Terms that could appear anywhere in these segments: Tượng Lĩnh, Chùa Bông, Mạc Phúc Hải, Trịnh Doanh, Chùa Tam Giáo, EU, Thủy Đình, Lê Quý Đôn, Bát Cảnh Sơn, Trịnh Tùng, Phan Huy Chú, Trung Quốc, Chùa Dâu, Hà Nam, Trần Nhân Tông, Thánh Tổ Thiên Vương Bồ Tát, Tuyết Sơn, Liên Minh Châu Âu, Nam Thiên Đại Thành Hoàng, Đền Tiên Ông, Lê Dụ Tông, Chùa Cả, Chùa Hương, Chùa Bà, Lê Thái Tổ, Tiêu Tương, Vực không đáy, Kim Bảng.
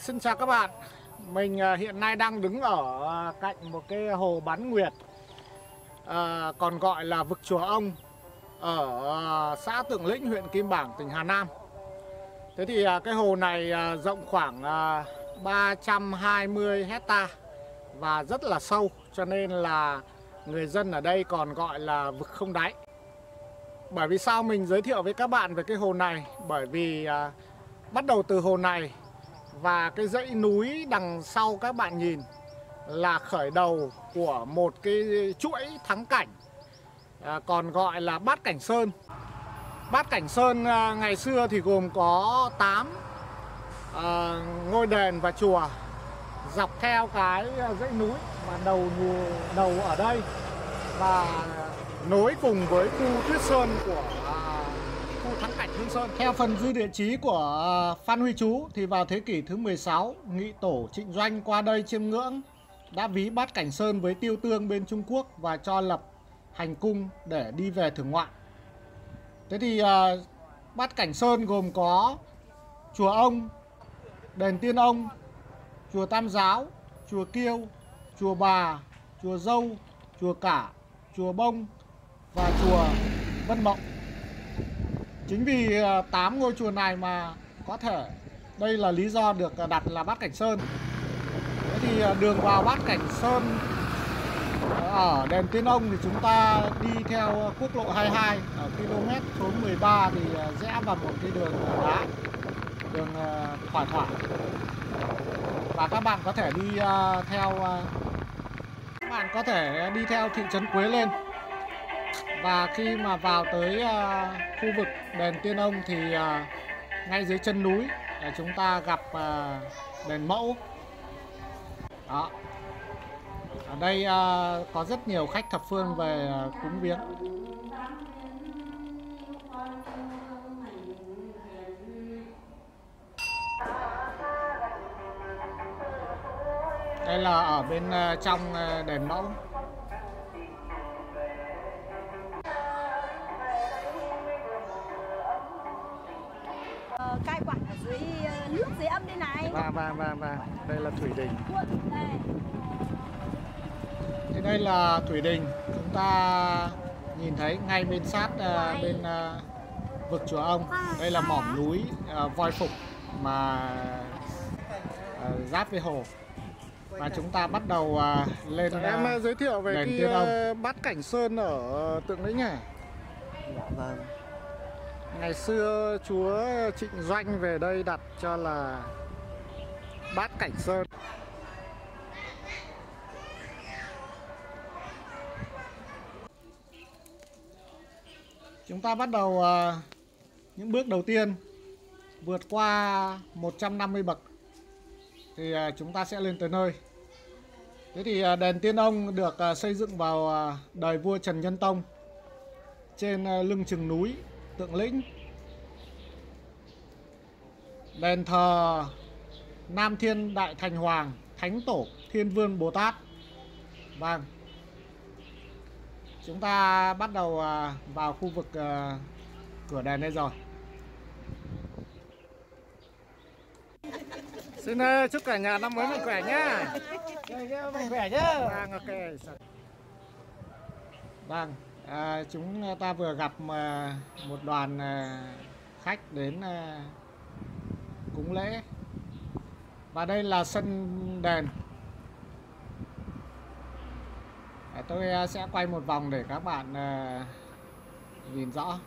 Xin chào các bạn. Mình hiện nay đang đứng ở cạnh một cái hồ bán nguyệt, còn gọi là vực Chùa Ông, ở xã Tượng Lĩnh, huyện Kim Bảng, tỉnh Hà Nam. Thế thì cái hồ này rộng khoảng 320 hectare và rất là sâu, cho nên là người dân ở đây còn gọi là vực không đáy. Bởi vì sao mình giới thiệu với các bạn về cái hồ này? Bởi vì bắt đầu từ hồ này và cái dãy núi đằng sau các bạn nhìn là khởi đầu của một cái chuỗi thắng cảnh, còn gọi là Bát Cảnh Sơn. Bát Cảnh Sơn ngày xưa thì gồm có 8 ngôi đền và chùa dọc theo cái dãy núi mà đầu ở đây và nối cùng với khu Tuyết Sơn của khu thắng cảnh Hương Sơn. Theo phần dư địa chí của Phan Huy Chú thì vào thế kỷ thứ 16, nghị tổ Trịnh Doanh qua đây chiêm ngưỡng đã ví Bát Cảnh Sơn với Tiêu Tương bên Trung Quốc và cho lập hành cung để đi về thưởng ngoạn. Thế thì Bát Cảnh Sơn gồm có Chùa Ông, Đền Tiên Ông, Chùa Tam Giáo, Chùa Kiêu, Chùa Bà, Chùa Dâu, Chùa Cả, Chùa Bông và Chùa Vân Mộng. Chính vì 8 ngôi chùa này mà có thể đây là lý do được đặt là Bát Cảnh Sơn. Thế thì đường vào Bát Cảnh Sơn ở Đền Tiên Ông thì chúng ta đi theo quốc lộ 22, ở km số 13 thì rẽ vào một cái đường đá, đường thoải. Và các bạn có thể đi theo thị trấn Quế lên. Và khi mà vào tới khu vực Đền Tiên Ông thì ngay dưới chân núi chúng ta gặp đền Mẫu. Đó. Ở đây có rất nhiều khách thập phương về cúng viếng. Đây là ở bên trong đền Mẫu. Cai quản ở dưới nước dưới âm đây này. Và đây là Thủy Đình. Thì đây là Thủy Đình, chúng ta nhìn thấy ngay bên sát bên vực Chùa Ông. Đây là mỏm núi voi phục mà giáp với hồ. Và chúng ta bắt đầu lên. Em giới thiệu về cái Bát Cảnh Sơn ở Tượng Lĩnh này. Vâng. Ngày xưa chúa Trịnh Doanh về đây đặt cho là Bát Cảnh Sơn. Chúng ta bắt đầu những bước đầu tiên, vượt qua 150 bậc thì chúng ta sẽ lên tới nơi. Thế thì đền Tiên Ông được xây dựng vào đời vua Trần Nhân Tông trên lưng chừng núi Tượng Lĩnh. Đền thờ Nam Thiên Đại Thành Hoàng, Thánh Tổ Thiên Vương Bồ Tát. Vâng. Chúng ta bắt đầu vào khu vực cửa đền đây rồi. Xin chúc cả nhà năm mới mạnh khỏe nhá. Mạnh khỏe nhá. Vâng, ok. Vâng. Chúng ta vừa gặp một đoàn khách đến cúng lễ. Và đây là sân đền. Tôi sẽ quay một vòng để các bạn nhìn rõ.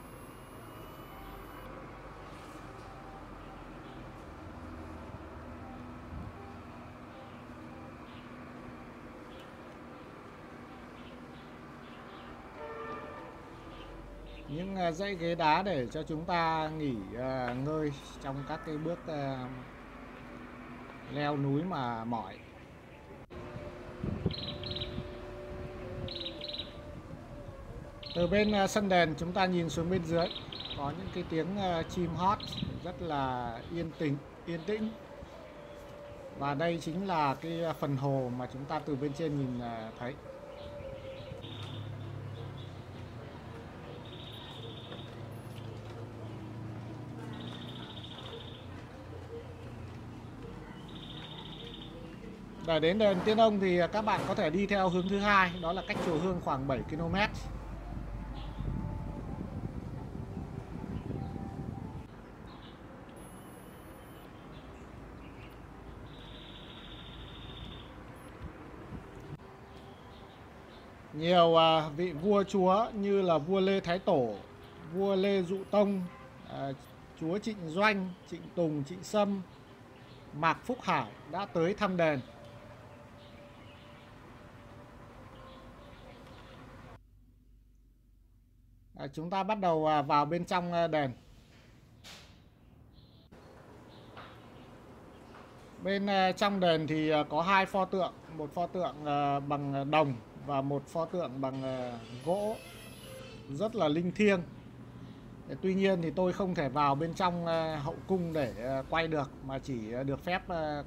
Những dãy ghế đá để cho chúng ta nghỉ ngơi trong các cái bước leo núi mà mỏi. Từ bên sân đền chúng ta nhìn xuống bên dưới có những cái tiếng chim hót rất là yên tĩnh. Và đây chính là cái phần hồ mà chúng ta từ bên trên nhìn thấy. Để đến đền Tiên Ông thì các bạn có thể đi theo hướng thứ hai, đó là cách chùa Hương khoảng 7 km. Nhiều vị vua chúa như là vua Lê Thái Tổ, vua Lê Dụ Tông, chúa Trịnh Doanh, Trịnh Tùng, Trịnh Sâm, Mạc Phúc Hải đã tới thăm đền. Chúng ta bắt đầu vào bên trong đền. Bên trong đền thì có hai pho tượng, một pho tượng bằng đồng và một pho tượng bằng gỗ, rất là linh thiêng. Tuy nhiên thì tôi không thể vào bên trong hậu cung để quay được, mà chỉ được phép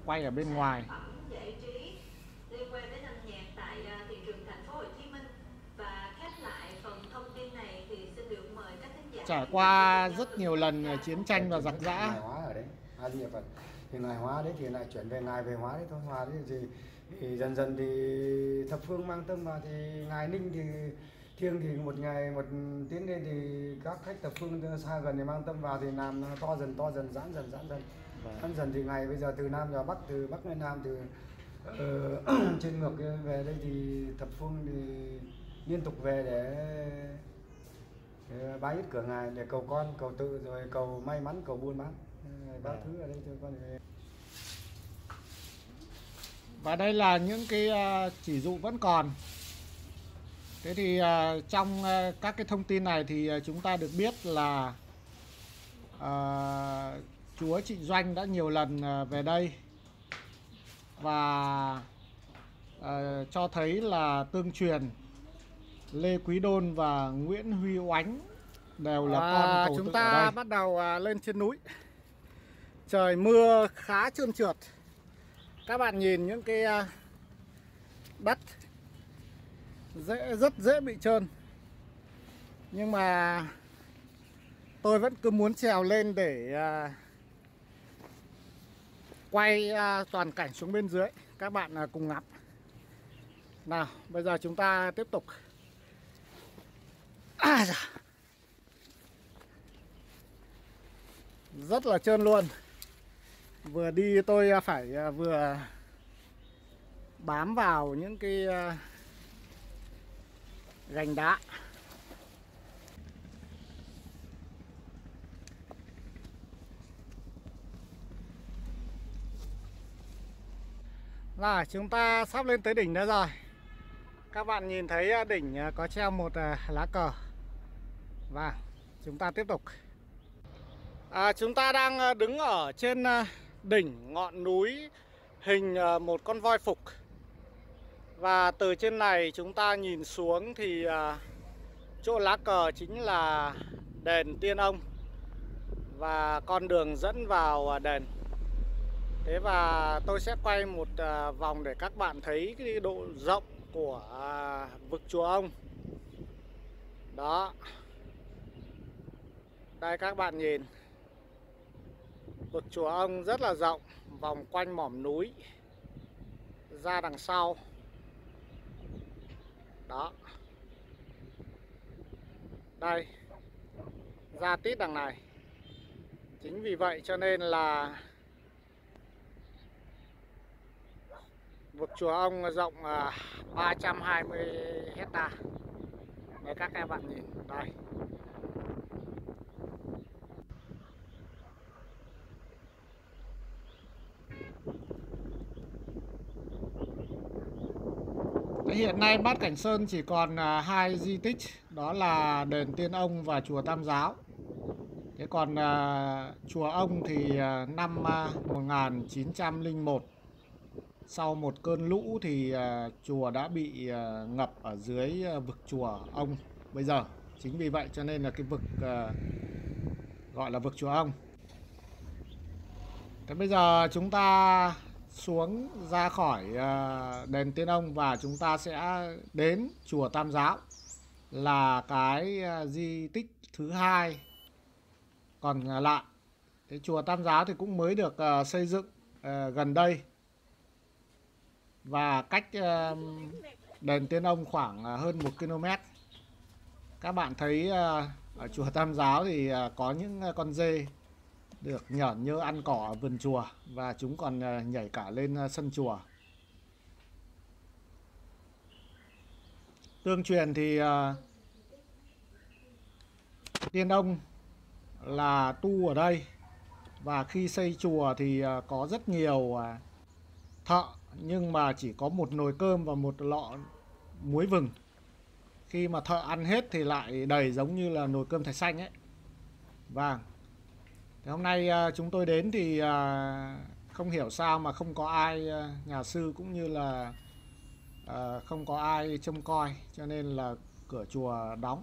quay ở bên ngoài. Trải qua rất nhiều lần chiến tranh và giặc giã, thì ngài hóa đấy thì lại chuyển về ngài về hóa đấy thôi. Hóa đấy thì dần dần thì thập phương mang tâm vào, thì ngài Ninh thì thiêng thì một ngày một tiến lên, thì các khách thập phương xa gần thì mang tâm vào thì làm to dần giãn dần dần. Thì ngày bây giờ từ Nam vào Bắc, từ Bắc lên Nam, từ trên ngược về đây thì thập phương thì liên tục về để bái yết cửa ngài, để cầu con cầu tự, rồi cầu may mắn, cầu buôn bán. Và đây là những cái chỉ dụ vẫn còn. Thế thì trong các cái thông tin này thì chúng ta được biết là chúa Trịnh Doanh đã nhiều lần về đây và cho thấy là tương truyền Lê Quý Đôn và Nguyễn Huy Oánh đều là con cầu tự. Chúng ta bắt đầu lên trên núi. Trời mưa khá trơn trượt. Các bạn nhìn những cái đất rất dễ bị trơn. Nhưng mà tôi vẫn cứ muốn trèo lên để quay toàn cảnh xuống bên dưới. Các bạn cùng ngắm. Nào, bây giờ chúng ta tiếp tục. Rất là trơn luôn. Vừa đi tôi phải vừa bám vào những cái gành đá. Là chúng ta sắp lên tới đỉnh nữa rồi. Các bạn nhìn thấy đỉnh có treo một lá cờ. Và chúng ta tiếp tục. Chúng ta đang đứng ở trên đỉnh ngọn núi hình một con voi phục. Và từ trên này chúng ta nhìn xuống thì chỗ lá cờ chính là đền Tiên Ông và con đường dẫn vào đền. Thế và tôi sẽ quay một vòng để các bạn thấy cái độ rộng của vực chùa Ông. Đó. Đây các bạn nhìn. Vực chùa Ông rất là rộng, vòng quanh mỏm núi ra đằng sau. Đó. Đây. Ra tít đằng này. Chính vì vậy cho nên là vực chùa Ông rộng 320 hecta. Đấy các bạn nhìn. Đây. Hiện nay Bát Cảnh Sơn chỉ còn hai di tích, đó là đền Tiên Ông và chùa Tam Giáo. Thế còn chùa Ông thì năm 1901, sau một cơn lũ thì chùa đã bị ngập ở dưới vực chùa Ông bây giờ. Chính vì vậy cho nên là cái vực gọi là vực chùa Ông. Thế bây giờ chúng ta xuống ra khỏi đền Tiên Ông và chúng ta sẽ đến chùa Tam Giáo, là cái di tích thứ hai còn lại. Cái chùa Tam Giáo thì cũng mới được xây dựng gần đây. và cách đền Tiên Ông khoảng hơn 1 km. Các bạn thấy ở chùa Tam Giáo thì có những con dê được nhởn nhơ ăn cỏ ở vườn chùa, và chúng còn nhảy cả lên sân chùa. Tương truyền thì Tiên Ông là tu ở đây, và khi xây chùa thì có rất nhiều thợ, nhưng mà chỉ có một nồi cơm và một lọ muối vừng. Khi mà thợ ăn hết thì lại đầy giống như là nồi cơm thạch xanh ấy. Vâng, thì hôm nay chúng tôi đến thì không hiểu sao mà không có ai nhà sư, cũng như là không có ai trông coi, cho nên là cửa chùa đóng,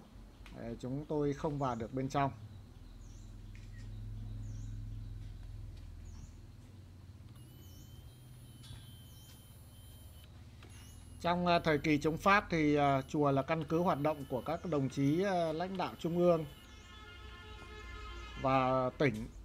chúng tôi không vào được bên trong. Trong thời kỳ chống Pháp thì chùa là căn cứ hoạt động của các đồng chí lãnh đạo trung ương và tỉnh.